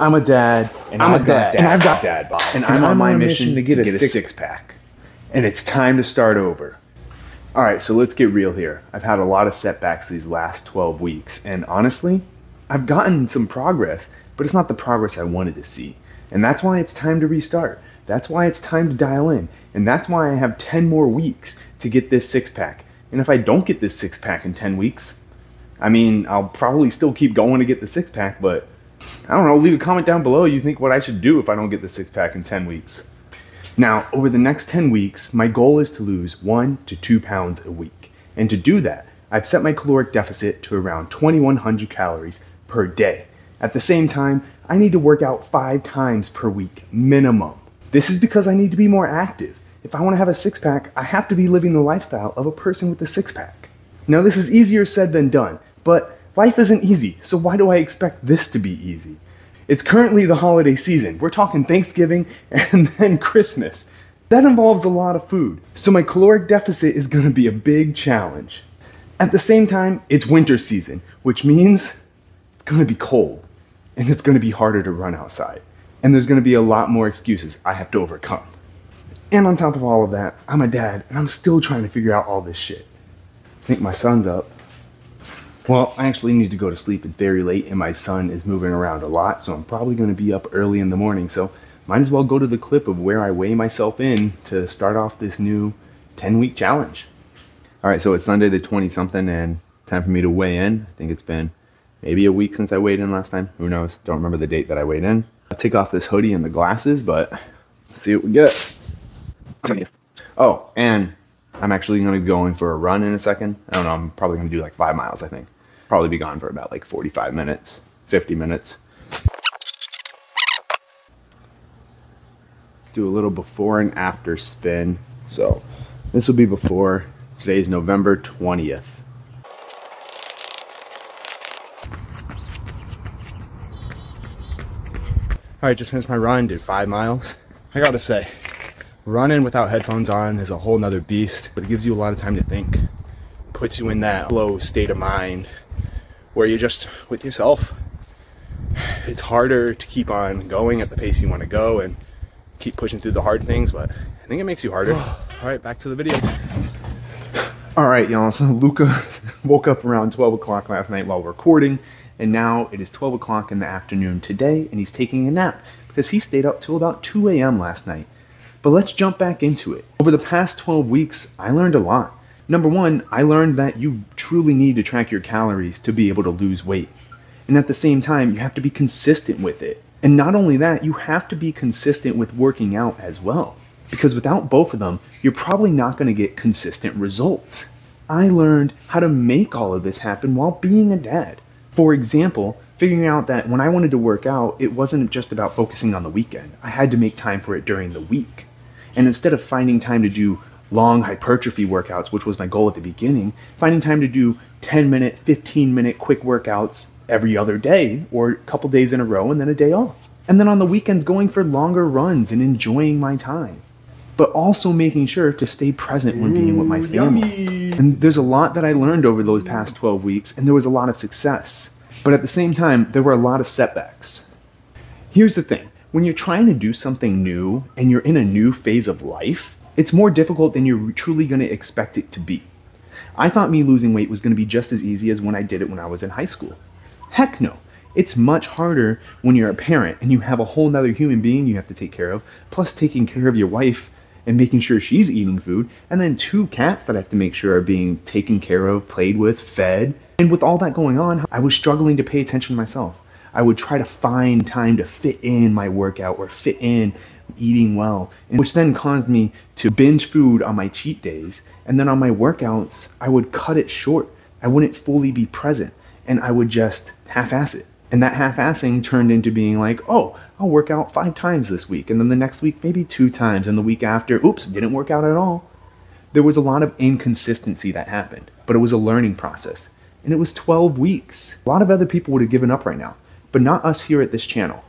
I'm a dad. And I'm a dad. And I've got dad bod. And I'm on my mission to get a six-pack. And it's time to start over. All right, so let's get real here. I've had a lot of setbacks these last 12 weeks. And honestly, I've gotten some progress, but it's not the progress I wanted to see. And that's why it's time to restart. That's why it's time to dial in. And that's why I have 10 more weeks to get this six-pack. And if I don't get this six-pack in 10 weeks, I mean, I'll probably still keep going to get the six-pack, but I don't know, leave a comment down below you think what I should do if I don't get the six-pack in 10 weeks. Now, over the next 10 weeks, my goal is to lose 1 to 2 pounds a week. And to do that, I've set my caloric deficit to around 2,100 calories per day. At the same time, I need to work out 5 times per week minimum. This is because I need to be more active. If I want to have a six-pack, I have to be living the lifestyle of a person with a six-pack. Now, this is easier said than done, but life isn't easy, so why do I expect this to be easy? It's currently the holiday season. We're talking Thanksgiving and then Christmas. That involves a lot of food, so my caloric deficit is going to be a big challenge. At the same time, it's winter season, which means it's going to be cold, and it's going to be harder to run outside, and there's going to be a lot more excuses I have to overcome. And on top of all of that, I'm a dad, and I'm still trying to figure out all this shit. I think my son's up. Well, I actually need to go to sleep. It's very late, and my son is moving around a lot, so I'm probably going to be up early in the morning, so might as well go to the clip of where I weigh myself in to start off this new 10-week challenge. All right, so it's Sunday the 20-something, and time for me to weigh in. I think it's been maybe a week since I weighed in last time. Who knows? Don't remember the date that I weighed in. I'll take off this hoodie and the glasses, but let's see what we get. Oh, and I'm actually going to be going for a run in a second. I don't know. I'm probably going to do like 5 miles, I think. Probably be gone for about like 45 minutes, 50 minutes. Do a little before and after spin. So this will be before. Today's November 20th. All right, just finished my run, did 5 miles. I got to say, running without headphones on is a whole nother beast, but it gives you a lot of time to think. Puts you in that low state of mind where you're just with yourself. It's harder to keep on going at the pace you want to go and keep pushing through the hard things, but I think it makes you harder. All right, back to the video. All right, y'all, so Luca woke up around 12 o'clock last night while recording, and now it is 12 o'clock in the afternoon today, and he's taking a nap because he stayed up till about 2 a.m. last night. But let's jump back into it. Over the past 12 weeks, I learned a lot. Number one, I learned that you truly need to track your calories to be able to lose weight. And at the same time, you have to be consistent with it. And not only that, you have to be consistent with working out as well. Because without both of them, you're probably not going to get consistent results. I learned how to make all of this happen while being a dad. For example, figuring out that when I wanted to work out, it wasn't just about focusing on the weekend. I had to make time for it during the week. And instead of finding time to do long hypertrophy workouts, which was my goal at the beginning, finding time to do 10-minute, 15-minute quick workouts every other day or a couple days in a row and then a day off. And then on the weekends, going for longer runs and enjoying my time, but also making sure to stay present when being with my family. And there's a lot that I learned over those past 12 weeks, and there was a lot of success. But at the same time, there were a lot of setbacks. Here's the thing. When you're trying to do something new and you're in a new phase of life, it's more difficult than you're truly going to expect it to be. I thought me losing weight was going to be just as easy as when I did it when I was in high school. Heck no. It's much harder when you're a parent and you have a whole nother human being you have to take care of, plus taking care of your wife and making sure she's eating food, and then 2 cats that I have to make sure are being taken care of, played with, fed. And with all that going on, I was struggling to pay attention to myself. I would try to find time to fit in my workout or fit in eating well, which then caused me to binge food on my cheat days. And then on my workouts, I would cut it short. I wouldn't fully be present, and I would just half-ass it. And that half-assing turned into being like, oh, I'll work out 5 times this week. And then the next week, maybe 2 times. And the week after, oops, didn't work out at all. There was a lot of inconsistency that happened, but it was a learning process. And it was 12 weeks. A lot of other people would have given up right now, but not us here at this channel.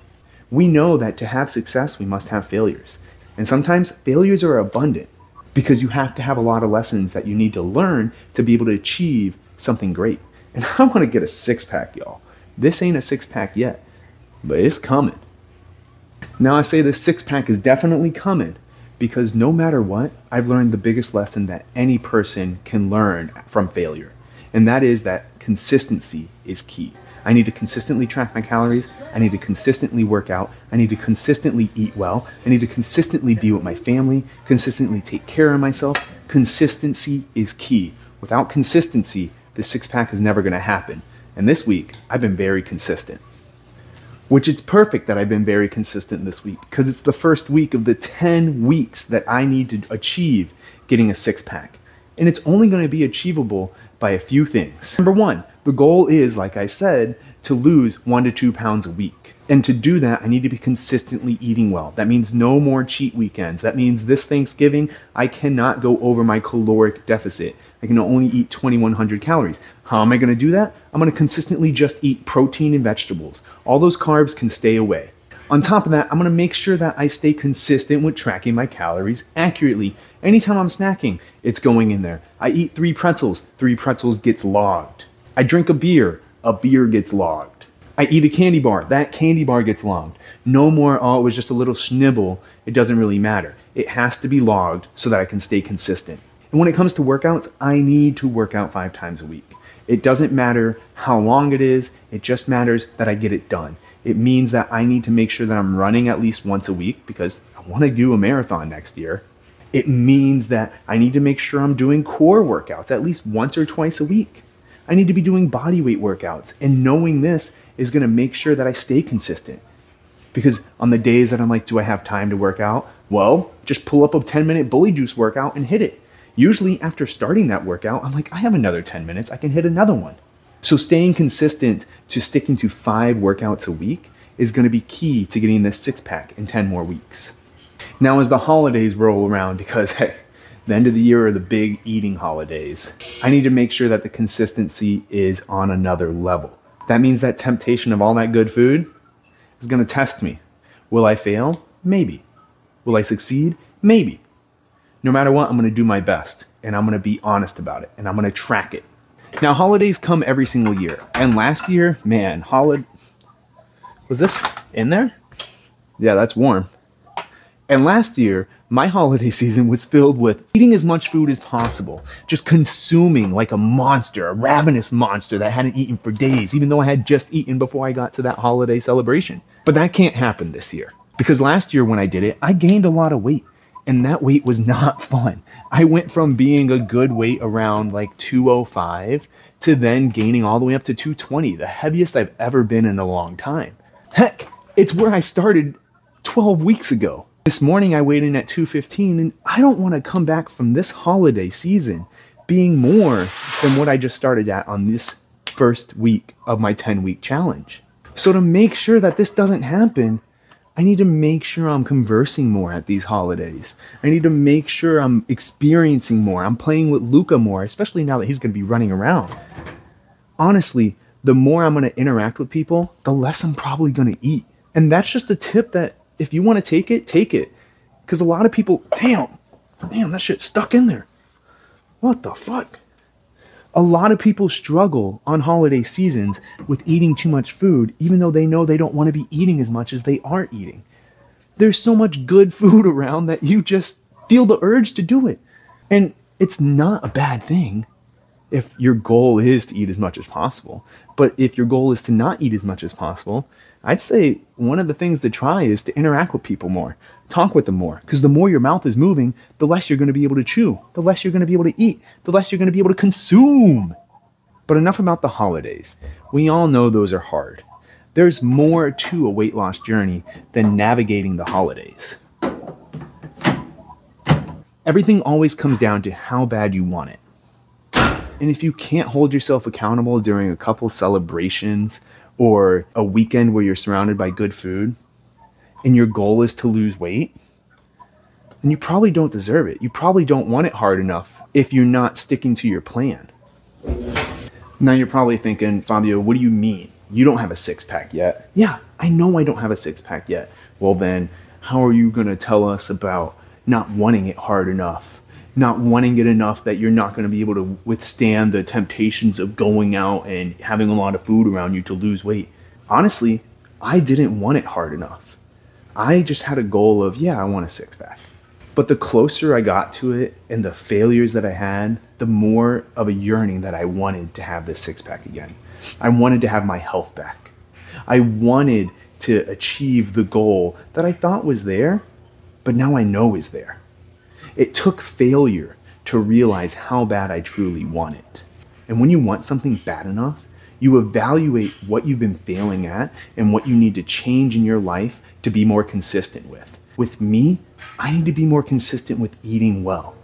We know that to have success, we must have failures. And sometimes failures are abundant because you have to have a lot of lessons that you need to learn to be able to achieve something great. And I want to get a six-pack, y'all. This ain't a six-pack yet. but it's coming. Now I say this six-pack is definitely coming because no matter what, I've learned the biggest lesson that any person can learn from failure, and that is that consistency is key. I need to consistently track my calories. I need to consistently work out. I need to consistently eat well. I need to consistently be with my family, consistently take care of myself. Consistency is key. Without consistency, the six-pack is never gonna happen. And this week, I've been very consistent. Which it's perfect that I've been very consistent this week because it's the first week of the 10 weeks that I need to achieve getting a six-pack. And it's only gonna be achievable by a few things. Number one, the goal is, like I said, to lose 1 to 2 pounds a week. And to do that, I need to be consistently eating well. That means no more cheat weekends. That means this Thanksgiving, I cannot go over my caloric deficit. I can only eat 2,100 calories. How am I gonna do that? I'm gonna consistently just eat protein and vegetables. All those carbs can stay away. On top of that, I'm gonna make sure that I stay consistent with tracking my calories accurately. Anytime I'm snacking, it's going in there. I eat 3 pretzels. 3 pretzels gets logged. I drink a beer. A beer gets logged. I eat a candy bar. That candy bar gets logged. No more, oh, it was just a little schnibble. It doesn't really matter. It has to be logged so that I can stay consistent. And when it comes to workouts, I need to work out 5 times a week. It doesn't matter how long it is. It just matters that I get it done. It means that I need to make sure that I'm running at least once a week because I want to do a marathon next year. It means that I need to make sure I'm doing core workouts at least once or twice a week. I need to be doing bodyweight workouts, and knowing this is gonna make sure that I stay consistent. Because on the days that I'm like, do I have time to work out? Well, just pull up a 10-minute bully juice workout and hit it. Usually after starting that workout, I'm like, I have another 10 minutes, I can hit another one. So staying consistent to sticking to 5 workouts a week is gonna be key to getting this six-pack in 10 more weeks. Now as the holidays roll around, because hey, the end of the year are the big eating holidays. I need to make sure that the consistency is on another level. That means that temptation of all that good food is gonna test me. Will I fail? Maybe. Will I succeed? Maybe. No matter what, I'm gonna do my best and I'm gonna be honest about it and I'm gonna track it. Now holidays come every single year. And last year, man, was this in there? Yeah, that's warm. And last year, my holiday season was filled with eating as much food as possible, just consuming like a monster, a ravenous monster that I hadn't eaten for days, even though I had just eaten before I got to that holiday celebration. But that can't happen this year because last year when I did it, I gained a lot of weight and that weight was not fun. I went from being a good weight around like 205 to then gaining all the way up to 220, the heaviest I've ever been in a long time. Heck, it's where I started 12 weeks ago. This morning I weighed in at 215 and I don't want to come back from this holiday season being more than what I just started at on this first week of my 10-week challenge. So to make sure that this doesn't happen, I need to make sure I'm conversing more at these holidays. I need to make sure I'm experiencing more. I'm playing with Luca more, especially now that he's going to be running around. Honestly, the more I'm going to interact with people, the less I'm probably going to eat. And that's just a tip that if you want to take it. Because a lot of people, damn, that shit stuck in there. What the fuck? A lot of people struggle on holiday seasons with eating too much food, even though they know they don't want to be eating as much as they are eating. There's so much good food around that you just feel the urge to do it. And it's not a bad thing if your goal is to eat as much as possible. But if your goal is to not eat as much as possible, I'd say one of the things to try is to interact with people more, talk with them more, because the more your mouth is moving, the less you're going to be able to chew, the less you're going to be able to eat, the less you're going to be able to consume. But enough about the holidays. We all know those are hard. There's more to a weight loss journey than navigating the holidays. Everything always comes down to how bad you want it. And if you can't hold yourself accountable during a couple celebrations or a weekend where you're surrounded by good food and your goal is to lose weight, then you probably don't deserve it. You probably don't want it hard enough if you're not sticking to your plan. Now you're probably thinking, Fabio, what do you mean? You don't have a six-pack yet. Yeah, I know I don't have a six-pack yet. Well then, how are you gonna tell us about not wanting it hard enough? Not wanting it enough that you're not gonna be able to withstand the temptations of going out and having a lot of food around you to lose weight. Honestly, I didn't want it hard enough. I just had a goal of, yeah, I want a six-pack. But the closer I got to it and the failures that I had, the more of a yearning that I wanted to have this six-pack again. I wanted to have my health back. I wanted to achieve the goal that I thought was there, but now I know is there. It took failure to realize how bad I truly want it. And when you want something bad enough, you evaluate what you've been failing at and what you need to change in your life to be more consistent with. With me, I need to be more consistent with eating well.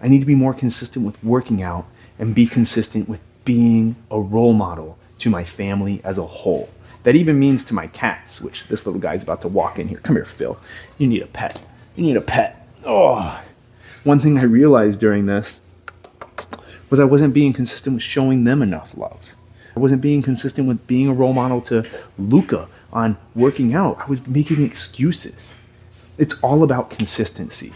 I need to be more consistent with working out and be consistent with being a role model to my family as a whole. That even means to my cats, which this little guy's about to walk in here. Come here, Phil. You need a pet. You need a pet. Oh. One thing I realized during this was I wasn't being consistent with showing them enough love. I wasn't being consistent with being a role model to Luca on working out. I was making excuses. It's all about consistency.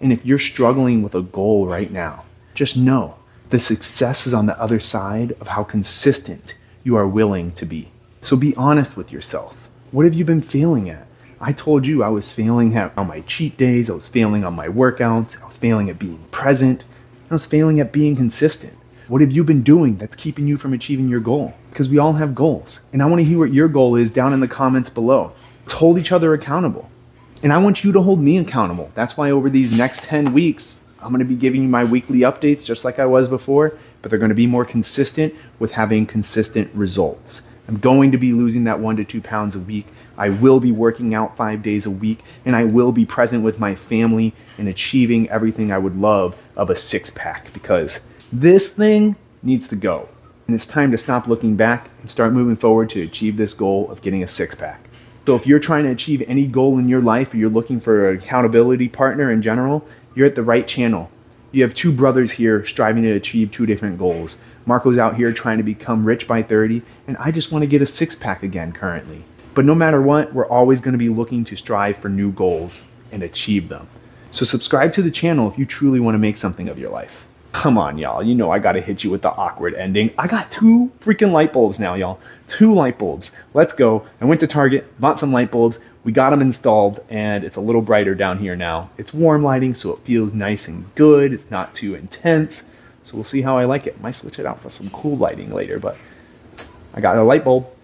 And if you're struggling with a goal right now, just know the success is on the other side of how consistent you are willing to be. So be honest with yourself. What have you been failing at? I told you I was failing on my cheat days. I was failing on my workouts. I was failing at being present. I was failing at being consistent. What have you been doing that's keeping you from achieving your goal? Because we all have goals. And I want to hear what your goal is down in the comments below. Let's hold each other accountable. And I want you to hold me accountable. That's why over these next 10 weeks, I'm going to be giving you my weekly updates just like I was before, but they're going to be more consistent with having consistent results. I'm going to be losing that 1 to 2 pounds a week. I will be working out 5 days a week, and I will be present with my family and achieving everything I would love of a six-pack, because this thing needs to go. And it's time to stop looking back and start moving forward to achieve this goal of getting a six-pack. So if you're trying to achieve any goal in your life, or you're looking for an accountability partner in general, you're at the right channel. You have two brothers here striving to achieve two different goals. Marco's out here trying to become rich by 30, and I just want to get a six-pack again currently. But no matter what, we're always going to be looking to strive for new goals and achieve them. So subscribe to the channel if you truly want to make something of your life. Come on, y'all. You know I got to hit you with the awkward ending. I got two freaking light bulbs now, y'all. Two light bulbs. Let's go. I went to Target, bought some light bulbs. We got them installed, and it's a little brighter down here now. It's warm lighting, so it feels nice and good. It's not too intense, so we'll see how I like it. Might switch it out for some cool lighting later, but I got a light bulb.